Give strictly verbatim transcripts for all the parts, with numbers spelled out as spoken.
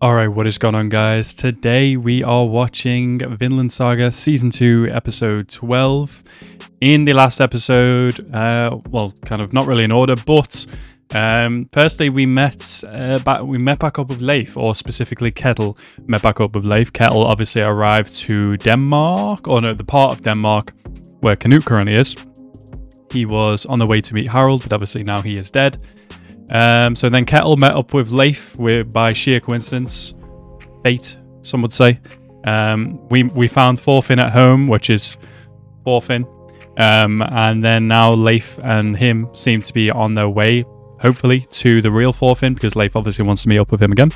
Alright, what is going on, guys? Today we are watching Vinland Saga Season two, Episode twelve. In the last episode, uh, well, kind of not really in order, but um, firstly we met, uh, back, we met back up with Leif, or specifically Ketil met back up with Leif. Ketil obviously arrived to Denmark, or no, the part of Denmark where Canute currently is. He was on the way to meet Harald, but obviously now he is dead. Um, so then Ketil met up with Leif with, by sheer coincidence, fate, some would say. Um, we we found Thorfinn at home, which is Thorfinn, um, and then now Leif and him seem to be on their way, hopefully, to the real Thorfinn, because Leif obviously wants to meet up with him again.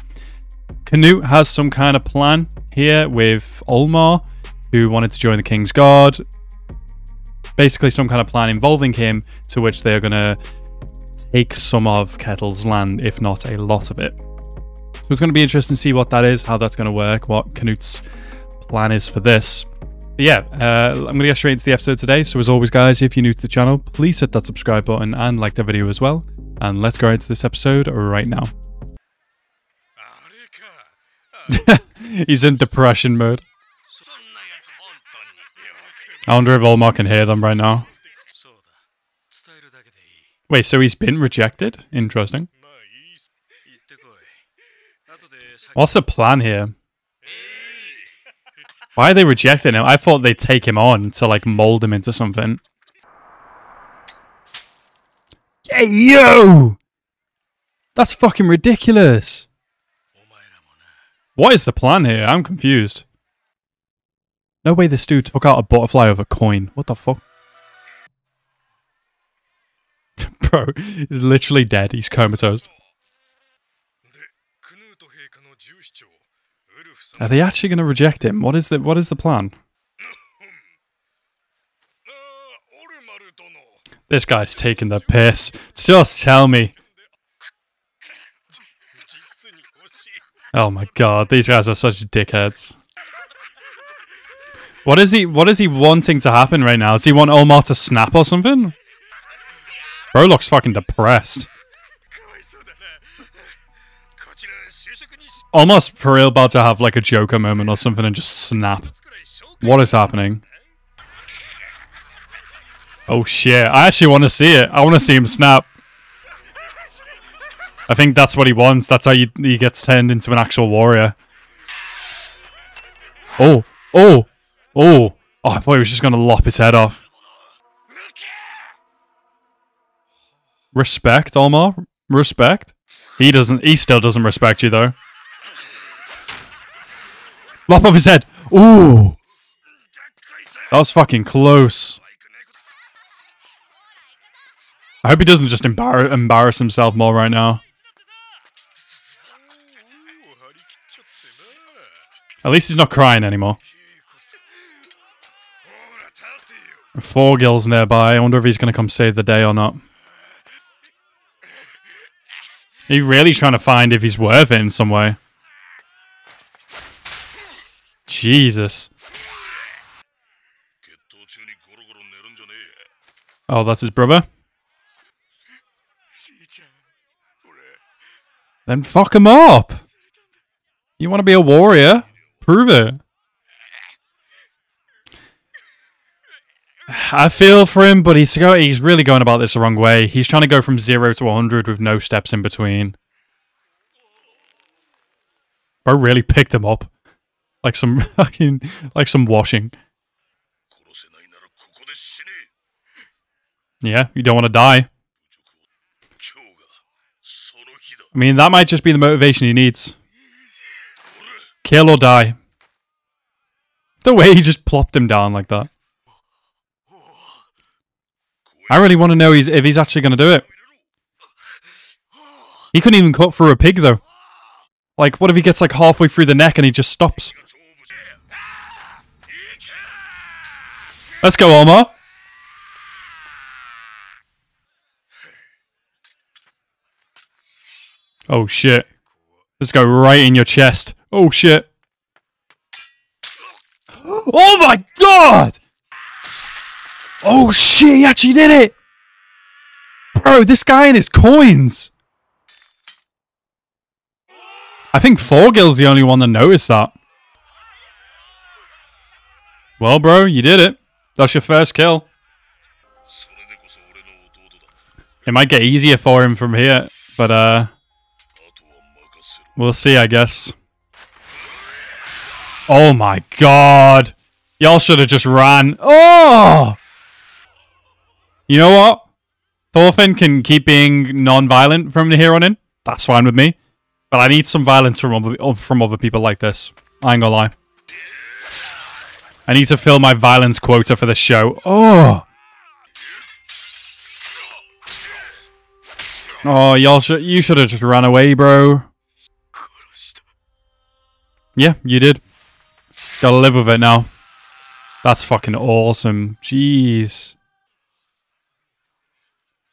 Canute has some kind of plan here with Olmar, who wanted to join the King's Guard. Basically, some kind of plan involving him, to which they're going to take some of Ketil's land, if not a lot of it. So it's going to be interesting to see what that is, how that's going to work, what Canute's plan is for this. But yeah, uh, I'm going to get straight into the episode today. So as always, guys, if you're new to the channel, please hit that subscribe button and like the video as well. And let's go into this episode right now. He's in depression mode. I wonder if Olmar can hear them right now. Wait, so he's been rejected? Interesting. What's the plan here? Why are they rejecting him? I thought they'd take him on to, like, mold him into something. Hey, yo! That's fucking ridiculous. What is the plan here? I'm confused. No way this dude took out a butterfly over a coin. What the fuck? Bro, he's literally dead. He's comatose. Are they actually going to reject him? What is the what is the plan? This guy's taking the piss. Just tell me. Oh my god, these guys are such dickheads. What is he? What is he wanting to happen right now? Does he want Olmar to snap or something? Bro looks fucking depressed. Almost for real about to have like a Joker moment or something and just snap. What is happening? Oh shit, I actually want to see it. I want to see him snap. I think that's what he wants. That's how you, he gets turned into an actual warrior. Oh, oh, oh. Oh, I thought he was just going to lop his head off. Respect, Olmar. Respect. He doesn't. He still doesn't respect you, though. Lop off his head. Ooh, that was fucking close. I hope he doesn't just embarrass embarrass himself more right now. At least he's not crying anymore. Thorgil's nearby. I wonder if he's going to come save the day or not. He's really trying to find if he's worth it in some way. Jesus. Oh, that's his brother? Then fuck him up! You want to be a warrior? Prove it. I feel for him, but he's go he's really going about this the wrong way. He's trying to go from zero to one hundred with no steps in between. Bro really picked him up. Like some fucking like some washing. Yeah, you don't want to die. I mean, that might just be the motivation he needs. Kill or die. The way he just plopped him down like that. I really want to know he's, if he's actually going to do it. He couldn't even cut through a pig, though. Like, what if he gets, like, halfway through the neck and he just stops? Let's go, Olmar. Oh, shit. Let's go right in your chest. Oh, shit. Oh, my God! Oh shit, he actually did it! Bro, this guy and his coins! I think Thorgil's the only one that noticed that. Well, bro, you did it. That's your first kill. It might get easier for him from here, but uh, we'll see, I guess. Oh my god. Y'all should have just ran. Oh! You know what? Thorfinn can keep being non-violent from here on in. That's fine with me. But I need some violence from other, from other people like this. I ain't gonna lie. I need to fill my violence quota for the show. Oh! Oh, y'all should, you should have just ran away, bro. Yeah, you did. Gotta live with it now. That's fucking awesome. Jeez.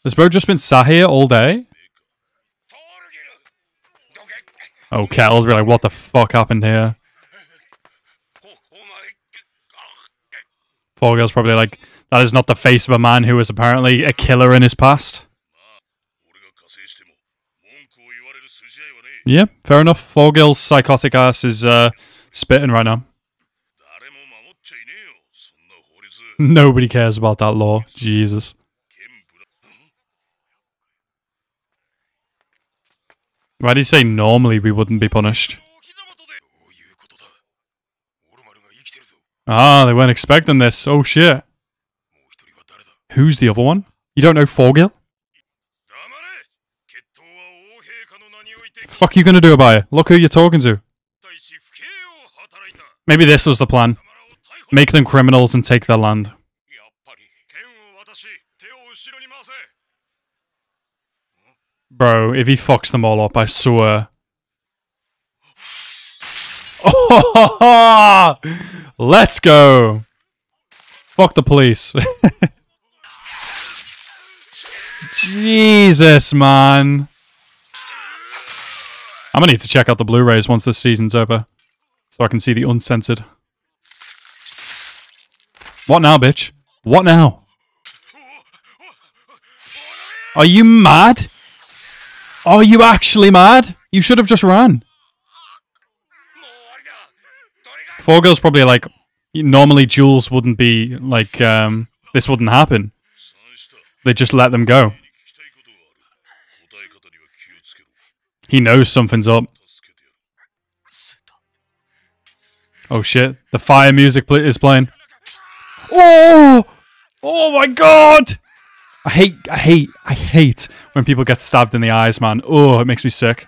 Has bro just been sat here all day? Oh, Ketil's really like, what the fuck happened here? Thorgil's probably like, that is not the face of a man who was apparently a killer in his past. Yeah, fair enough. Thorgil's psychotic ass is uh, spitting right now. Nobody cares about that law. Jesus. Why do you say normally we wouldn't be punished? Ah, they weren't expecting this. Oh shit. Who's the other one? You don't know Thorgil? Fuck you gonna do about it? Look who you're talking to. Maybe this was the plan. Make them criminals and take their land. Bro, if he fucks them all up, I swear. Oh, let's go. Fuck the police. Jesus, man. I'm gonna need to check out the Blu-rays once this season's over, so I can see the uncensored. What now, bitch? What now? Are you mad? Are you actually mad? You should have just ran. Thorgil's probably like, normally duels wouldn't be like, um, this wouldn't happen. They just let them go. He knows something's up. Oh shit, the fire music pl- is playing. Oh! Oh my god! I hate, I hate, I hate when people get stabbed in the eyes, man. Oh, it makes me sick.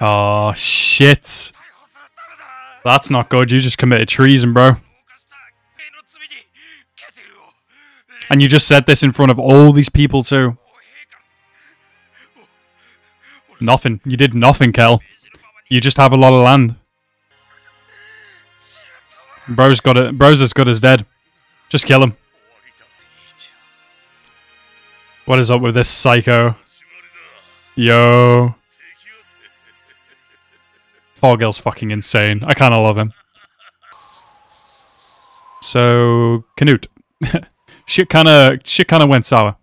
Oh, shit. That's not good. You just committed treason, bro. And you just said this in front of all these people, too. Nothing. You did nothing, Kel. You just have a lot of land. Bro's got it. Bro's as good as dead. Just kill him. What is up with this psycho? Yo. Thorgil's fucking insane. I kinda love him. So, Canute. shit kinda, shit kinda went sour.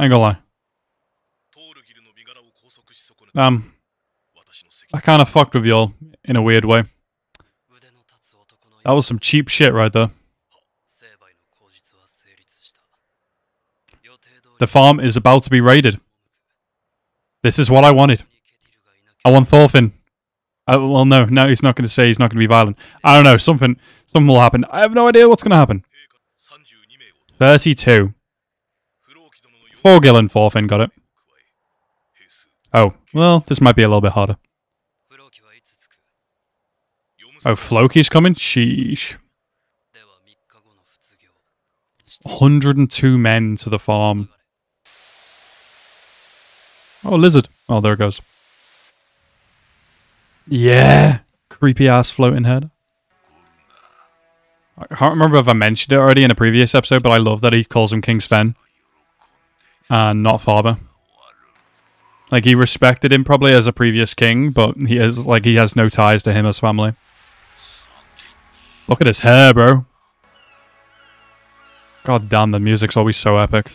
I ain't gonna lie. Um, I kinda fucked with y'all in a weird way. That was some cheap shit right there. The farm is about to be raided. This is what I wanted. I want Thorfinn. I, well, no, no, he's not going to say he's not going to be violent. I don't know, something something will happen. I have no idea what's going to happen. thirty-two. Thorgil and Thorfinn got it. Oh, well, this might be a little bit harder. Oh, Floki's coming? Sheesh. one hundred and two men to the farm. Oh, lizard. Oh, there it goes. Yeah. Creepy ass floating head. I can't remember if I mentioned it already in a previous episode, but I love that he calls him King Sven. And not father. Like, he respected him probably as a previous king, but he is, like, he has no ties to him as family. Look at his hair, bro. God damn, the music's always so epic.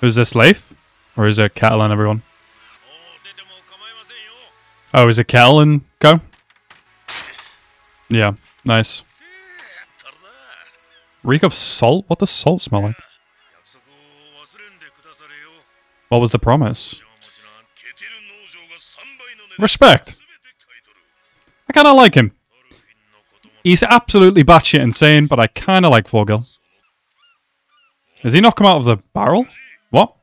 Who's this, Leif? Or is it Ketil and everyone? Oh, is it Cal and Co? Yeah, nice. Reek of salt? What does salt smell like? What was the promise? Respect. I kind of like him. He's absolutely batshit insane, but I kind of like Thorgil. Does he not come out of the barrel? What?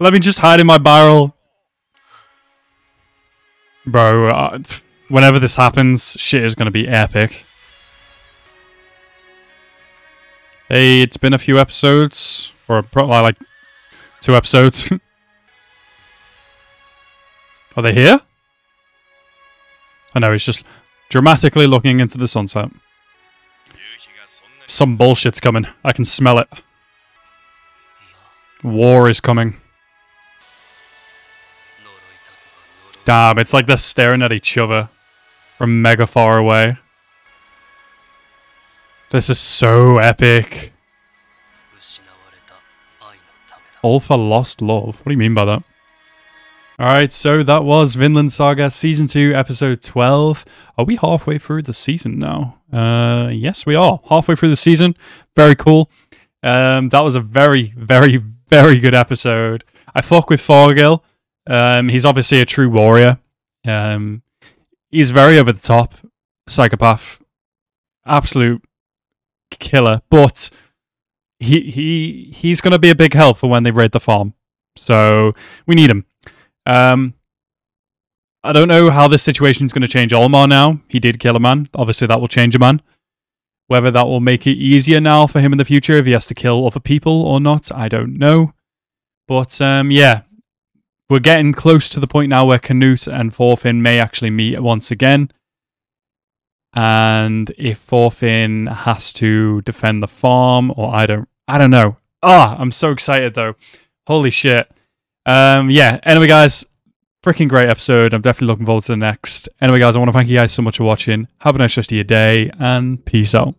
Let me just hide in my barrel. Bro, uh, whenever this happens, shit is going to be epic. Hey, it's been a few episodes. Or probably like two episodes. Are they here? I know, he's just dramatically looking into the sunset. Some bullshit's coming. I can smell it. War is coming. Damn, it's like they're staring at each other from mega far away. This is so epic. All for lost love. What do you mean by that? Alright, so that was Vinland Saga Season two, Episode twelve. Are we halfway through the season now? Uh, yes, we are. Halfway through the season. Very cool. Um, that was a very, very, very good episode. I fuck with Thorgil. Um, he's obviously a true warrior. Um, he's very over the top. Psychopath. Absolute killer. But he, he, he's going to be a big help for when they raid the farm. So we need him. Um, I don't know how this situation is going to change Olmar now. He did kill a man. Obviously, that will change a man. Whether that will make it easier now for him in the future if he has to kill other people or not, I don't know. But, um, yeah. We're getting close to the point now where Canute and Thorfinn may actually meet once again. And if Thorfinn has to defend the farm, or I don't... I don't know. Ah, I'm so excited, though. Holy shit. Um, yeah, anyway guys, freaking great episode. I'm definitely looking forward to the next. Anyway guys, I want to thank you guys so much for watching. Have a nice rest of your day, and peace out.